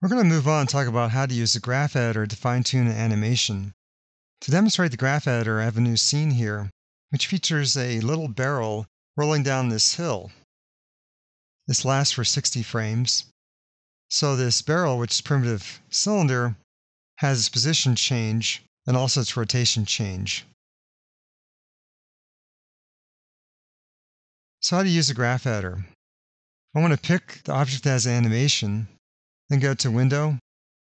We're going to move on and talk about how to use the Graph Editor to fine-tune an animation. To demonstrate the Graph Editor, I have a new scene here, which features a little barrel rolling down this hill. This lasts for 60 frames. So this barrel, which is a primitive cylinder, has its position change and also its rotation change. So how to use the Graph Editor. I want to pick the object that has animation, then go to Window,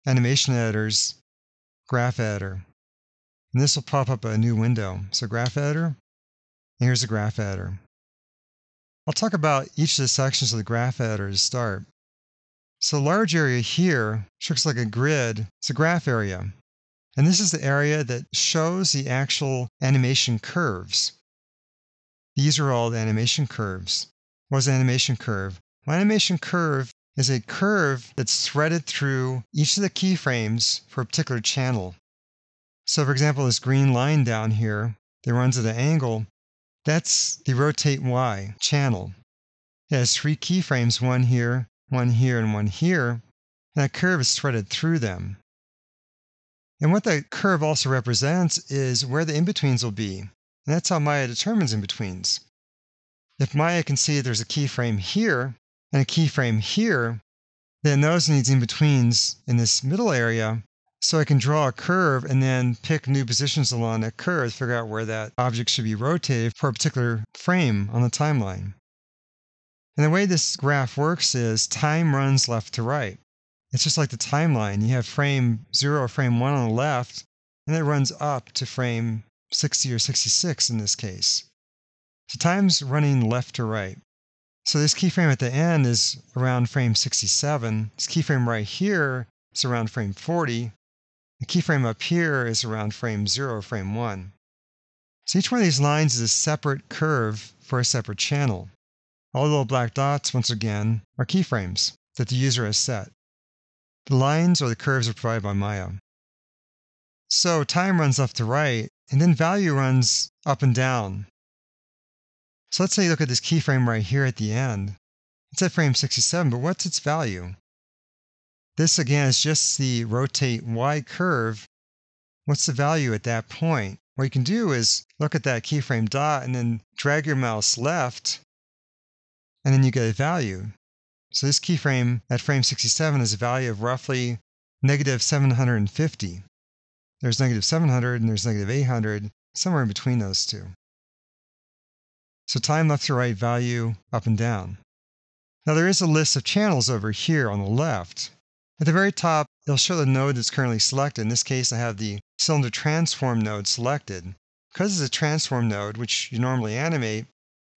Animation Editors, Graph Editor. And this will pop up a new window. So Graph Editor, and here's the Graph Editor. I'll talk about each of the sections of the Graph Editor to start. So large area here, which looks like a grid, it's a graph area. And this is the area that shows the actual animation curves. These are all the animation curves. What's an animation curve? Well, animation curve is a curve that's threaded through each of the keyframes for a particular channel. So for example, this green line down here that runs at an angle, that's the rotate Y channel. It has three keyframes, one here, and one here, and that curve is threaded through them. And what that curve also represents is where the in-betweens will be, and that's how Maya determines in-betweens. If Maya can see there's a keyframe here and a keyframe here, then those needs in-betweens in this middle area, so I can draw a curve and then pick new positions along that curve to figure out where that object should be rotated for a particular frame on the timeline. And the way this graph works is time runs left to right. It's just like the timeline. You have frame 0 or frame 1 on the left, and it runs up to frame 60 or 66 in this case. So time's running left to right. So this keyframe at the end is around frame 67. This keyframe right here is around frame 40. The keyframe up here is around frame 0 or frame 1. So each one of these lines is a separate curve for a separate channel. All the little black dots, once again, are keyframes that the user has set. The lines or the curves are provided by Maya. So time runs left to right, and then value runs up and down. So let's say you look at this keyframe right here at the end. It's at frame 67, but what's its value? This again is just the rotate Y curve. What's the value at that point? What you can do is look at that keyframe dot and then drag your mouse left, and then you get a value. So this keyframe at frame 67 has a value of roughly negative 750. There's negative 700 and there's negative 800, somewhere in between those two. So time left to right, value up and down. Now there is a list of channels over here on the left. At the very top, it'll show the node that's currently selected. In this case, I have the cylinder transform node selected. Because it's a transform node, which you normally animate,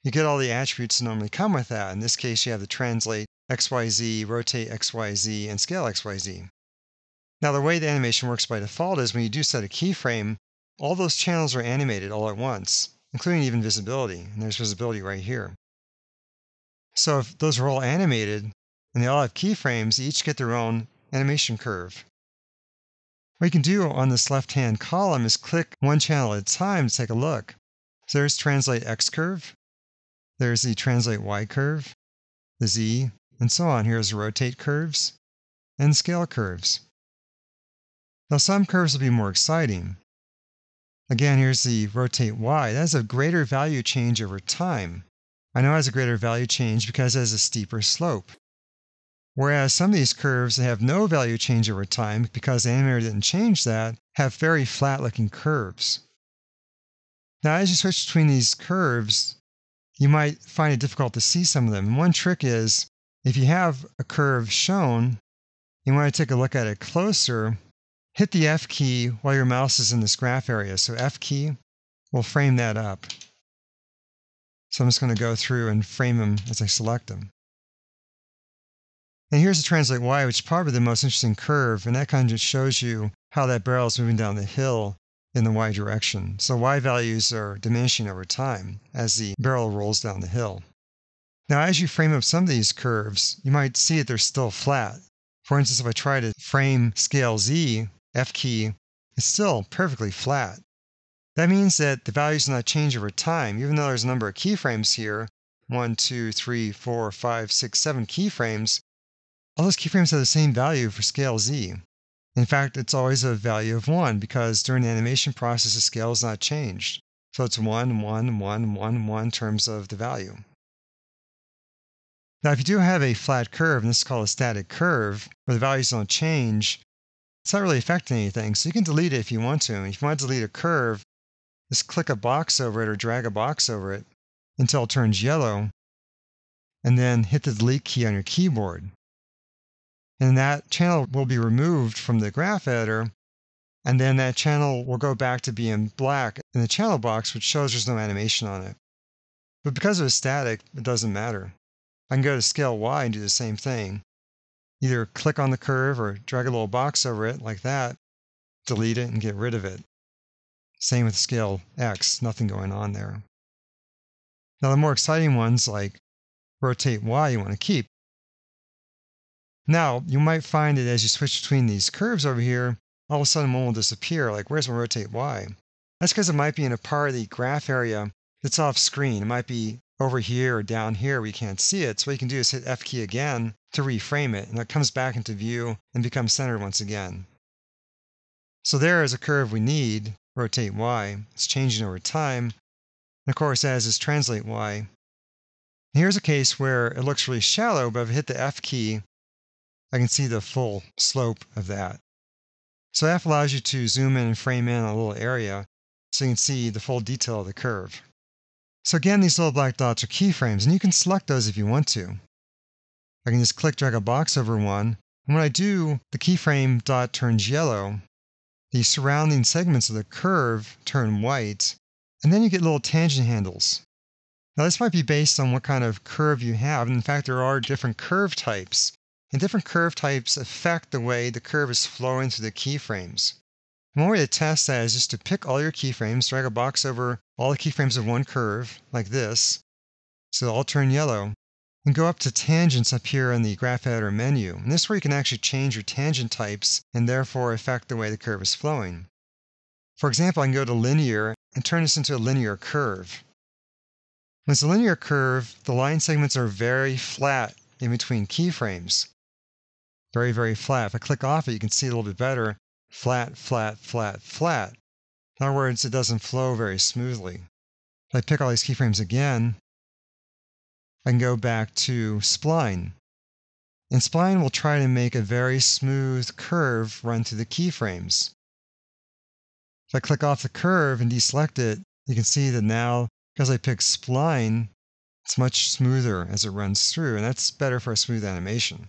you get all the attributes that normally come with that. In this case, you have the translate XYZ, rotate XYZ, and scale XYZ. Now the way the animation works by default is when you do set a keyframe, all those channels are animated all at once, including even visibility, and there's visibility right here. So if those are all animated, and they all have keyframes, they each get their own animation curve. What you can do on this left-hand column is click one channel at a time to take a look. So there's translate X curve, there's the translate Y curve, the Z, and so on. Here's rotate curves and scale curves. Now some curves will be more exciting. Again, here's the rotate Y. That has a greater value change over time. I know it has a greater value change because it has a steeper slope. Whereas some of these curves that have no value change over time, because the animator didn't change that, have very flat-looking curves. Now, as you switch between these curves, you might find it difficult to see some of them. And one trick is, if you have a curve shown, you want to take a look at it closer, hit the F key while your mouse is in this graph area. So F key will frame that up. So I'm just going to go through and frame them as I select them. And here's the translate Y, which is probably the most interesting curve, and that kind of just shows you how that barrel is moving down the hill in the Y direction. So Y values are diminishing over time as the barrel rolls down the hill. Now, as you frame up some of these curves, you might see that they're still flat. For instance, if I try to frame scale Z, F key, it's still perfectly flat. That means that the values do not change over time, even though there's a number of keyframes here, 1, 2, 3, 4, 5, 6, 7 keyframes. all those keyframes have the same value for scale Z. In fact, it's always a value of 1 because during the animation process, the scale is not changed. So it's 1, 1, 1, 1, 1 in terms of the value. Now, if you do have a flat curve, and this is called a static curve, where the values don't change, it's not really affecting anything. So you can delete it if you want to. And if you want to delete a curve, just click a box over it or drag a box over it until it turns yellow, and then hit the delete key on your keyboard. And that channel will be removed from the graph editor, and then that channel will go back to being black in the channel box, which shows there's no animation on it. But because it was static, it doesn't matter. I can go to scale Y and do the same thing. Either click on the curve or drag a little box over it like that, delete it and get rid of it. Same with scale X, nothing going on there. Now the more exciting ones like rotate Y you want to keep. Now, you might find that as you switch between these curves over here, all of a sudden one will disappear, like where's my rotate Y? That's because it might be in a part of the graph area that's off screen. It might be over here or down here where you can't see it. So what you can do is hit F key again to reframe it, and it comes back into view and becomes centered once again. So there is a curve we need, rotate Y. It's changing over time. And of course, as is translate Y. And here's a case where it looks really shallow, but if I hit the F key, I can see the full slope of that. So F allows you to zoom in and frame in a little area so you can see the full detail of the curve. So again, these little black dots are keyframes, and you can select those if you want to. I can just click, drag a box over one, and when I do, the keyframe dot turns yellow, the surrounding segments of the curve turn white, and then you get little tangent handles. Now this might be based on what kind of curve you have, and in fact there are different curve types. And different curve types affect the way the curve is flowing through the keyframes. One way to test that is just to pick all your keyframes, drag a box over all the keyframes of one curve, like this, so they'll all turn yellow, and go up to tangents up here in the graph editor menu. And this is where you can actually change your tangent types and therefore affect the way the curve is flowing. For example, I can go to linear and turn this into a linear curve. When it's a linear curve, the line segments are very flat in between keyframes. Very, very flat. If I click off it, you can see it a little bit better. Flat, flat, flat, flat. In other words, it doesn't flow very smoothly. If I pick all these keyframes again, I can go back to spline. And spline will try to make a very smooth curve run through the keyframes. If I click off the curve and deselect it, you can see that now, because I picked spline, it's much smoother as it runs through, and that's better for a smooth animation.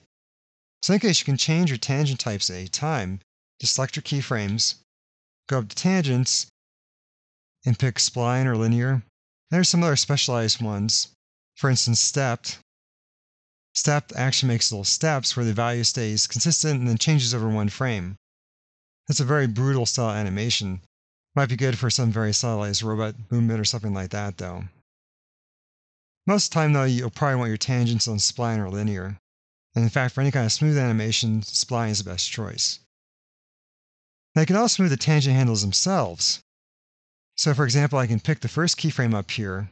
So in case you can change your tangent types at any time. Just select your keyframes, go up to tangents, and pick spline or linear. There's some other specialized ones. For instance, stepped. Stepped actually makes little steps where the value stays consistent and then changes over one frame. That's a very brutal style animation. Might be good for some very stylized robot movement or something like that, though. Most of the time, though, you'll probably want your tangents on spline or linear. And in fact, for any kind of smooth animation, spline is the best choice. Now you can also move the tangent handles themselves. So for example, I can pick the first keyframe up here,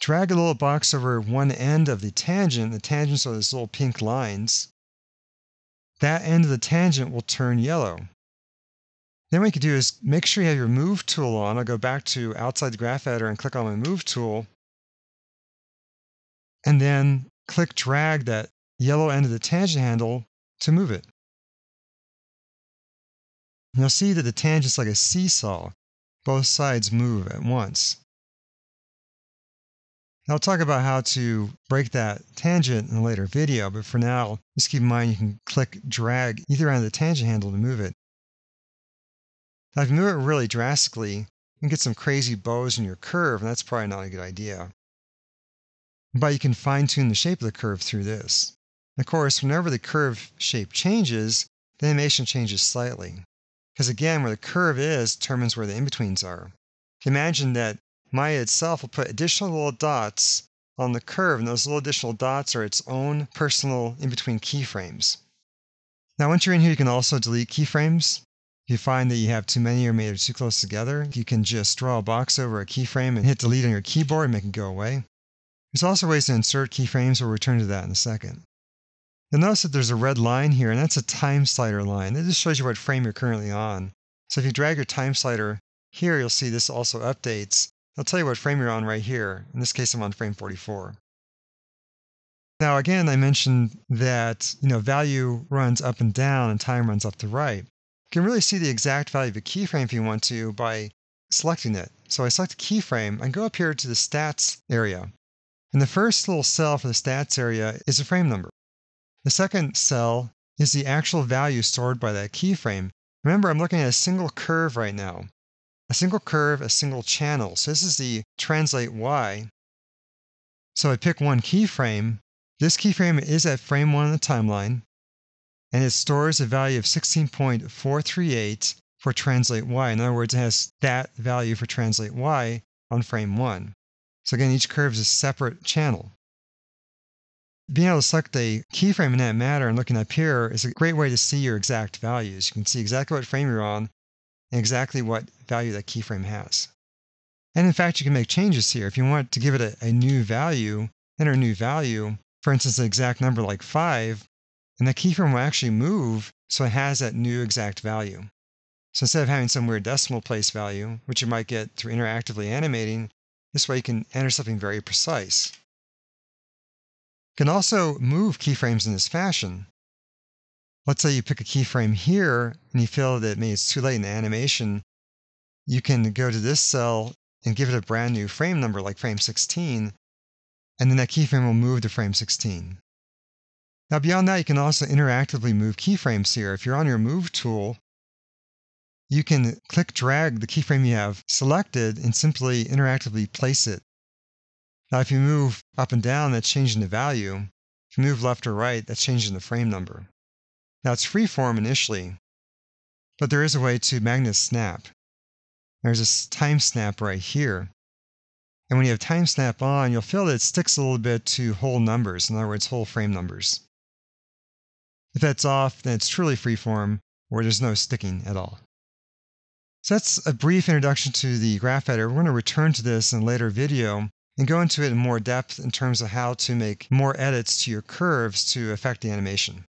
drag a little box over one end of the tangent. The tangents are those little pink lines. That end of the tangent will turn yellow. Then what you can do is make sure you have your move tool on. I'll go back to outside the graph editor and click on my move tool. And then click drag that yellow end of the tangent handle to move it. And you'll see that the tangent's like a seesaw. Both sides move at once. Now I'll talk about how to break that tangent in a later video, but for now, just keep in mind you can click drag either end of the tangent handle to move it. Now if you move it really drastically, you can get some crazy bows in your curve, and that's probably not a good idea. But you can fine-tune the shape of the curve through this. And of course, whenever the curve shape changes, the animation changes slightly. Because again, where the curve is determines where the in-betweens are. Imagine that Maya itself will put additional little dots on the curve, and those little additional dots are its own personal in-between keyframes. Now once you're in here, you can also delete keyframes. If you find that you have too many or made it too close together, you can just draw a box over a keyframe and hit delete on your keyboard and make it go away. There's also ways to insert keyframes. We'll return to that in a second. You'll notice that there's a red line here, and that's a time slider line. It just shows you what frame you're currently on. So if you drag your time slider here, you'll see this also updates. It'll tell you what frame you're on right here. In this case, I'm on frame 44. Now again, I mentioned that value runs up and down and time runs up to right. You can really see the exact value of a keyframe if you want to by selecting it. So I select a keyframe and go up here to the stats area. And the first little cell for the stats area is a frame number. The second cell is the actual value stored by that keyframe. Remember, I'm looking at a single curve right now. A single curve, a single channel. So this is the translate Y. So I pick one keyframe. This keyframe is at frame 1 on the timeline, and it stores a value of 16.438 for translate Y. In other words, it has that value for translate Y on frame 1. So again, each curve is a separate channel. Being able to select a keyframe in that matter and looking up here is a great way to see your exact values. You can see exactly what frame you're on and exactly what value that keyframe has. And in fact, you can make changes here. If you want to give it a new value, enter a new value, for instance, an exact number like 5, and the keyframe will actually move so it has that new exact value. So instead of having some weird decimal place value, which you might get through interactively animating, this way you can enter something very precise. You can also move keyframes in this fashion. Let's say you pick a keyframe here and you feel that maybe it's too late in the animation. You can go to this cell and give it a brand new frame number like frame 16, and then that keyframe will move to frame 16. Now beyond that, you can also interactively move keyframes here. If you're on your move tool, you can click drag the keyframe you have selected and simply interactively place it. Now if you move up and down, that's changing the value. If you move left or right, that's changing the frame number. Now it's freeform initially, but there is a way to magnet snap. There's this time snap right here. And when you have time snap on, you'll feel that it sticks a little bit to whole numbers, in other words, whole frame numbers. If that's off, then it's truly freeform, where there's no sticking at all. So that's a brief introduction to the Graph Editor. We're going to return to this in a later video and go into it in more depth in terms of how to make more edits to your curves to affect the animation.